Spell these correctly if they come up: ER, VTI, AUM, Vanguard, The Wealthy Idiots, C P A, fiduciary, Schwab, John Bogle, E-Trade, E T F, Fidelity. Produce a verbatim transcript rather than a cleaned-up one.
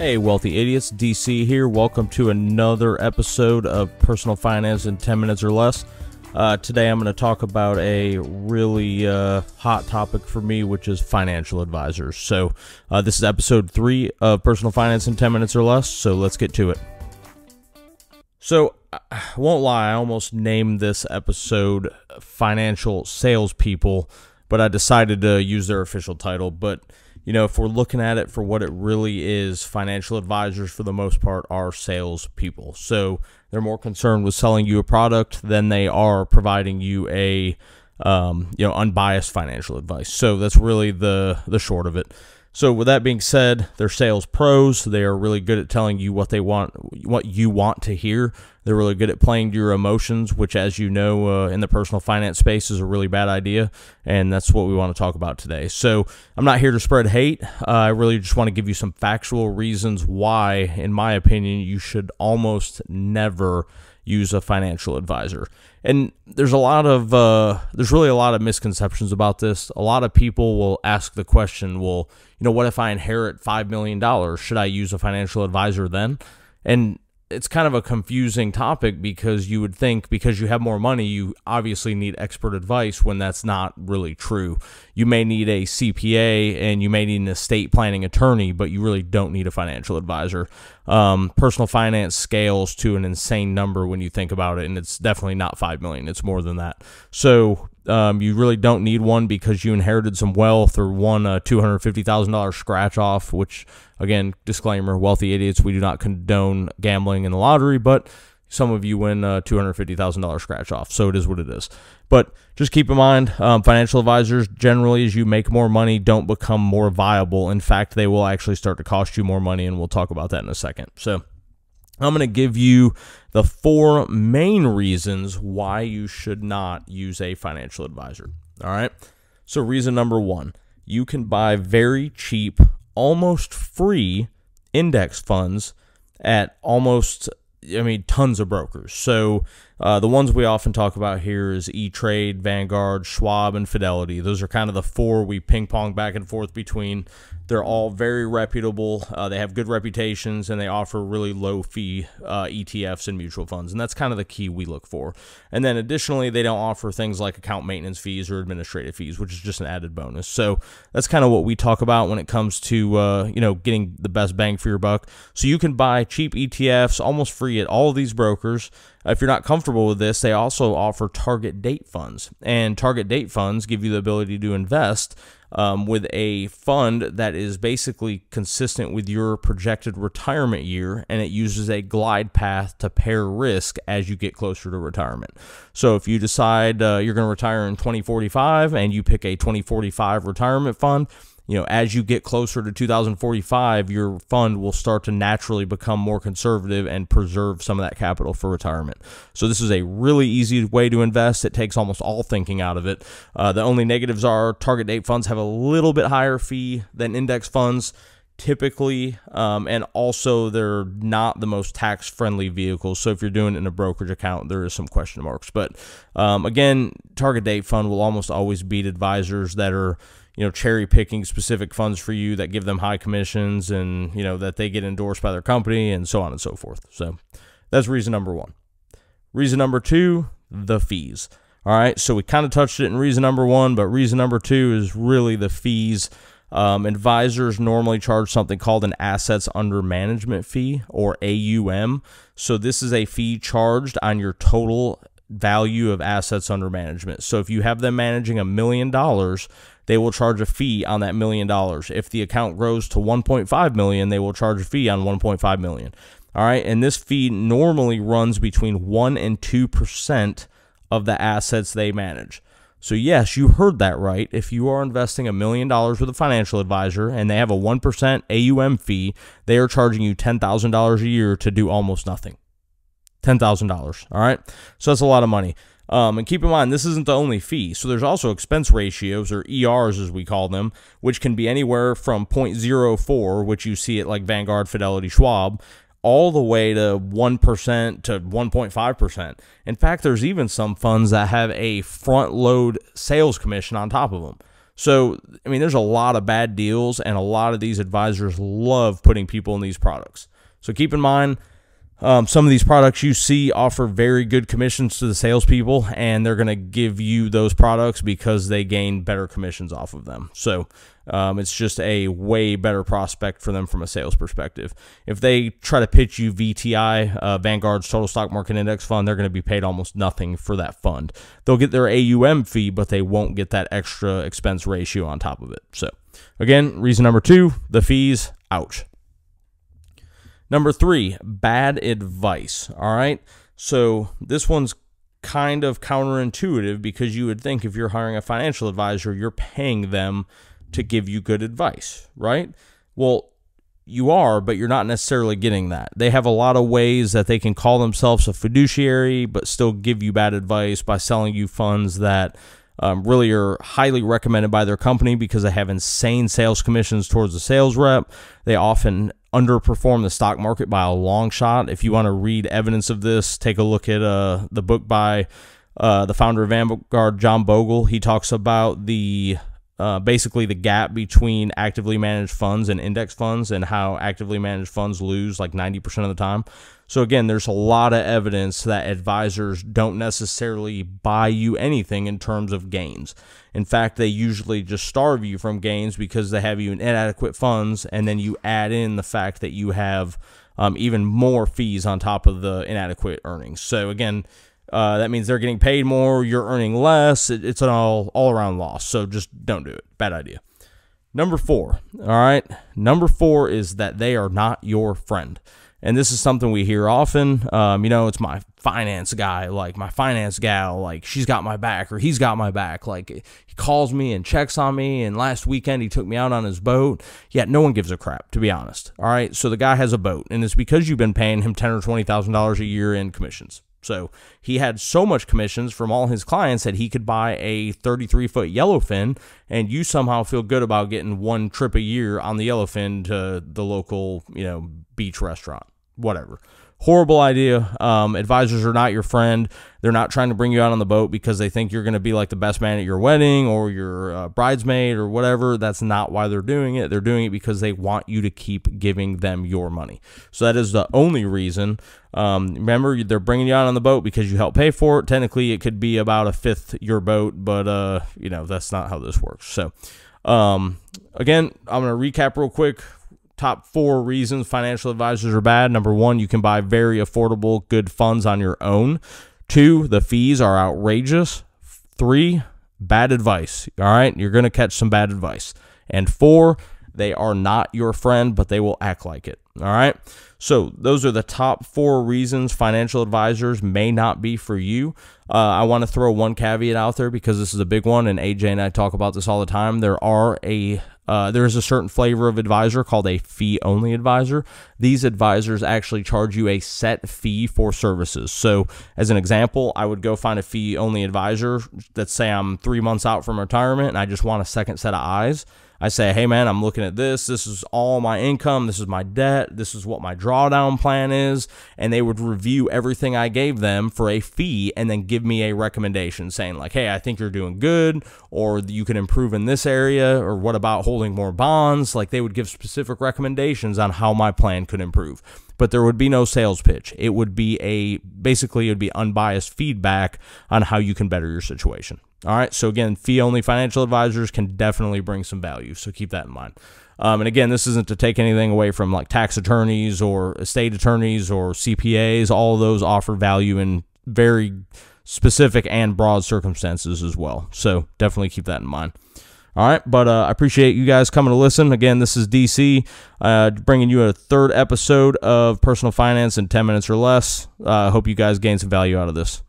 Hey, Wealthy Idiots, D C here. Welcome to another episode of Personal Finance in ten minutes or Less. Uh, today I'm going to talk about a really uh, hot topic for me, which is financial advisors. So uh, this is episode three of Personal Finance in ten minutes or Less, so let's get to it. So I won't lie, I almost named this episode Financial Salespeople, but I decided to use their official title, but you know, if we're looking at it for what it really is, financial advisors, for the most part, are salespeople. So they're more concerned with selling you a product than they are providing you a, um, you know, unbiased financial advice. So that's really the, the short of it. So with that being said, they're sales pros. They are really good at telling you what they want, what you want to hear. They're really good at playing to your emotions, which, as you know, uh, in the personal finance space is a really bad idea, and that's what we want to talk about today. So I'm not here to spread hate. Uh, I really just want to give you some factual reasons why, in my opinion, you should almost never use a financial advisor. And there's a lot of, uh, there's really a lot of misconceptions about this. A lot of people will ask the question, well, you know, what if I inherit five million dollars? Should I use a financial advisor then? And it's kind of a confusing topic, because you would think because you have more money, you obviously need expert advice, when that's not really true. You may need a C P A and you may need an estate planning attorney, but you really don't need a financial advisor. Um, personal finance scales to an insane number when you think about it, and it's definitely not five million. It's more than that. So um, you really don't need one because you inherited some wealth or won a two hundred fifty thousand dollar scratch off, which, again, disclaimer, Wealthy Idiots, we do not condone gambling in the lottery, but some of you win a two hundred fifty thousand dollar scratch off, so it is what it is. But just keep in mind, um, financial advisors, generally, as you make more money, don't become more viable. In fact, they will actually start to cost you more money, and we'll talk about that in a second. So I'm going to give you the four main reasons why you should not use a financial advisor. All right. So reason number one, you can buy very cheap, almost free index funds at almost, I mean, tons of brokers. So uh, the ones we often talk about here is E Trade, Vanguard, Schwab, and Fidelity. Those are kind of the four we ping pong back and forth between. They're all very reputable. Uh, they have good reputations, and they offer really low fee uh, E T Fs and mutual funds. And that's kind of the key we look for. And then additionally, they don't offer things like account maintenance fees or administrative fees, which is just an added bonus. So that's kind of what we talk about when it comes to, uh, you know, getting the best bang for your buck. So you can buy cheap E T Fs almost free at all of these brokers. If you're not comfortable with this, they also offer target date funds, and target date funds give you the ability to invest um, with a fund that is basically consistent with your projected retirement year, and it uses a glide path to pair risk as you get closer to retirement. So if you decide uh, you're going to retire in twenty forty-five and you pick a twenty forty-five retirement fund, you know, as you get closer to two thousand forty-five, your fund will start to naturally become more conservative and preserve some of that capital for retirement. So this is a really easy way to invest. It takes almost all thinking out of it. Uh, the only negatives are target date funds have a little bit higher fee than index funds, typically, um, and also they're not the most tax-friendly vehicles. So if you're doing it in a brokerage account, there is some question marks. But um, again, target date fund will almost always beat advisors that are, you know, cherry picking specific funds for you that give them high commissions and, you know, that they get endorsed by their company and so on and so forth. So that's reason number one. Reason number two, the fees. All right. So we kind of touched it in reason number one, but reason number two is really the fees. Um, advisors normally charge something called an assets under management fee, or A U M. So this is a fee charged on your total value of assets under management. So if you have them managing a million dollars, they will charge a fee on that million dollars. If the account grows to one point five million, they will charge a fee on one point five million. All right. And this fee normally runs between one and two percent of the assets they manage. So yes, you heard that right. If you are investing a million dollars with a financial advisor and they have a one percent A U M fee, they are charging you ten thousand dollars a year to do almost nothing. ten thousand dollars. All right. So that's a lot of money. Um, and keep in mind, this isn't the only fee. So there's also expense ratios, or E Rs as we call them, which can be anywhere from zero point zero four, which you see at like Vanguard, Fidelity, Schwab, all the way to one percent to one point five percent. In fact, there's even some funds that have a front load sales commission on top of them. So, I mean, there's a lot of bad deals, and a lot of these advisors love putting people in these products. So keep in mind, um, some of these products you see offer very good commissions to the salespeople, and they're going to give you those products because they gain better commissions off of them. So um, it's just a way better prospect for them from a sales perspective. If they try to pitch you V T I, uh, Vanguard's Total Stock Market Index Fund, they're going to be paid almost nothing for that fund. They'll get their A U M fee, but they won't get that extra expense ratio on top of it. So again, reason number two, the fees, ouch. Number three, bad advice, all right? So this one's kind of counterintuitive because you would think if you're hiring a financial advisor, you're paying them to give you good advice, right? Well, you are, but you're not necessarily getting that. They have a lot of ways that they can call themselves a fiduciary but still give you bad advice by selling you funds that um, really are highly recommended by their company because they have insane sales commissions towards the sales rep. They often underperform the stock market by a long shot. If you want to read evidence of this, take a look at uh, the book by uh, the founder of Vanguard, John Bogle. He talks about the uh, basically the gap between actively managed funds and index funds and how actively managed funds lose like ninety percent of the time. So again, there's a lot of evidence that advisors don't necessarily buy you anything in terms of gains. In fact, they usually just starve you from gains because they have you in inadequate funds, and then you add in the fact that you have um, even more fees on top of the inadequate earnings. So again, uh, that means they're getting paid more, you're earning less. It, it's an all, all around loss. So just don't do it. Bad idea. Number four. All right. Number four is that they are not your friend. And this is something we hear often. Um, you know, it's my finance guy, like my finance gal, like she's got my back or he's got my back. Like he calls me and checks on me. And last weekend he took me out on his boat. Yet no one gives a crap, to be honest. All right. So the guy has a boat, and it's because you've been paying him ten thousand or twenty thousand dollars a year in commissions. So he had so much commissions from all his clients that he could buy a thirty-three foot yellowfin, and you somehow feel good about getting one trip a year on the yellowfin to the local, you know, beach restaurant. Whatever. Horrible idea. Um, advisors are not your friend. They're not trying to bring you out on the boat because they think you're going to be like the best man at your wedding or your uh, bridesmaid or whatever. That's not why they're doing it. They're doing it because they want you to keep giving them your money. So that is the only reason. Um, remember, they're bringing you out on the boat because you help pay for it. Technically, it could be about a fifth your boat, but uh, you know, that's not how this works. So um, again, I'm going to recap real quick. Top four reasons financial advisors are bad. Number one, you can buy very affordable, good funds on your own. Two, the fees are outrageous. Three, bad advice. All right, you're going to catch some bad advice. And four, they are not your friend, but they will act like it. All right, so those are the top four reasons financial advisors may not be for you. Uh, I want to throw one caveat out there because this is a big one, and A J and I talk about this all the time. There are a Uh, there is a certain flavor of advisor called a fee-only advisor. These advisors actually charge you a set fee for services. So as an example, I would go find a fee-only advisor. Let's say I'm three months out from retirement and I just want a second set of eyes. I say, hey, man, I'm looking at this. This is all my income. This is my debt. This is what my drawdown plan is. And they would review everything I gave them for a fee and then give me a recommendation saying like, hey, I think you're doing good, or you can improve in this area, or what about holding more bonds? Like they would give specific recommendations on how my plan could improve. But there would be no sales pitch. It would be a basically it would be unbiased feedback on how you can better your situation. All right. So again, fee-only financial advisors can definitely bring some value. So keep that in mind. Um, and again, this isn't to take anything away from like tax attorneys or estate attorneys or C P As. All of those offer value in very specific and broad circumstances as well. So definitely keep that in mind. All right. But uh, I appreciate you guys coming to listen. Again, this is D C uh, bringing you a third episode of Personal Finance in ten minutes or less. I uh, hope you guys gain some value out of this.